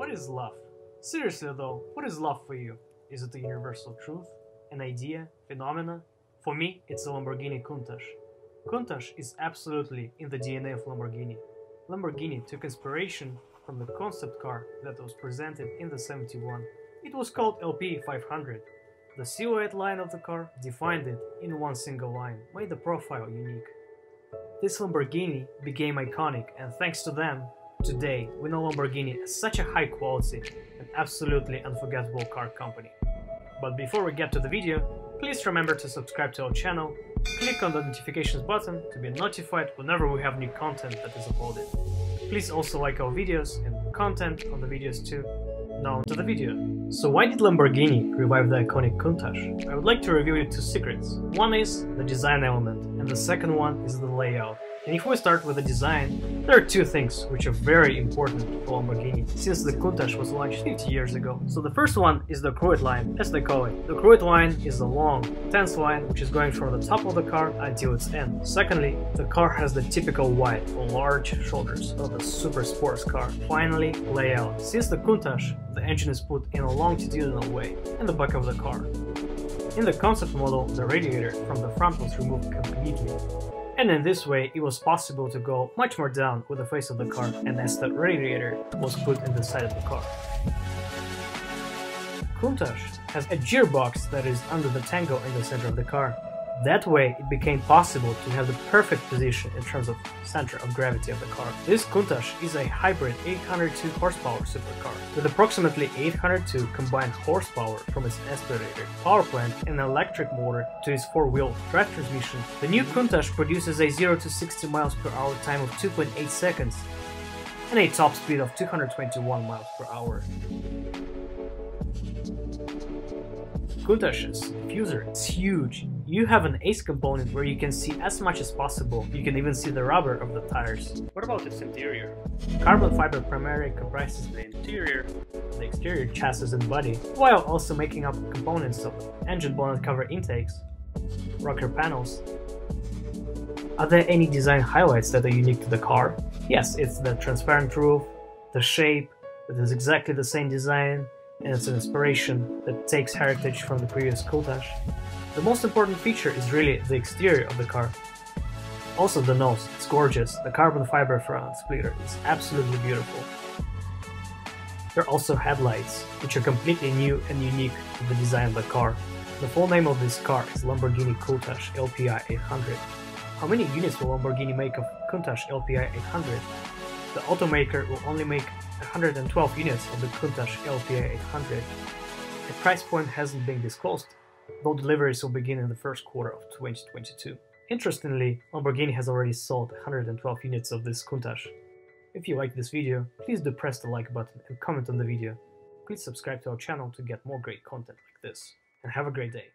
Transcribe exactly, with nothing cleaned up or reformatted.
What is love? Seriously though, what is love for you? Is it a universal truth? An idea? Phenomena? For me, it's a Lamborghini Countach. Countach is absolutely in the D N A of Lamborghini. Lamborghini took inspiration from the concept car that was presented in the seventy-one. It was called L P five hundred. The silhouette line of the car defined it in one single line, made the profile unique. This Lamborghini became iconic, and thanks to them, today we know Lamborghini as such a high quality and absolutely unforgettable car company. But before we get to the video, please remember to subscribe to our channel, click on the notifications button to be notified whenever we have new content that is uploaded. Please also like our videos and comment on the videos too. Now to the video. So why did Lamborghini revive the iconic Countach? I would like to reveal you two secrets. One is the design element, and the second one is the layout. And if we start with the design, there are two things which are very important for Lamborghini, since the Countach was launched fifty years ago. So the first one is the Kruitt line, as they call it. The Kruitt line is a long, tense line which is going from the top of the car until its end. Secondly, the car has the typical wide or large shoulders of a super sports car. Finally, layout. Since the Countach, the engine is put in a longitudinal way in the back of the car. In the concept model, the radiator from the front was removed completely. And in this way, it was possible to go much more down with the face of the car, and as the radiator was put in the side of the car. Countach has a gearbox that is under the tango in the center of the car. That way, it became possible to have the perfect position in terms of center of gravity of the car. This Countach is a hybrid eight hundred two horsepower supercar, with approximately eight hundred two combined horsepower from its aspirator, power plant, and electric motor to its four-wheel drive transmission. The new Countach produces a zero to sixty miles per hour time of two point eight seconds and a top speed of two hundred twenty-one miles per hour. Countach's diffuser is huge. You have an A C E component where you can see as much as possible. You can even see the rubber of the tires. What about its interior? Carbon fiber primarily comprises the interior, the exterior chassis and body, while also making up components of engine bonnet cover intakes, rocker panels. Are there any design highlights that are unique to the car? Yes, it's the transparent roof, the shape, it is exactly the same design, and it's an inspiration that takes heritage from the previous Countach. The most important feature is really the exterior of the car. Also the nose, it's gorgeous, the carbon fiber front splitter is absolutely beautiful. There are also headlights, which are completely new and unique to the design of the car. The full name of this car is Lamborghini Countach L P I eight hundred. How many units will Lamborghini make of Countach L P I eight hundred? The automaker will only make one hundred twelve units of the Countach L P I eight hundred. The price point hasn't been disclosed, though deliveries will begin in the first quarter of twenty twenty-two. Interestingly, Lamborghini has already sold one hundred twelve units of this Countach. If you liked this video, please do press the like button and comment on the video. Please subscribe to our channel to get more great content like this. And have a great day!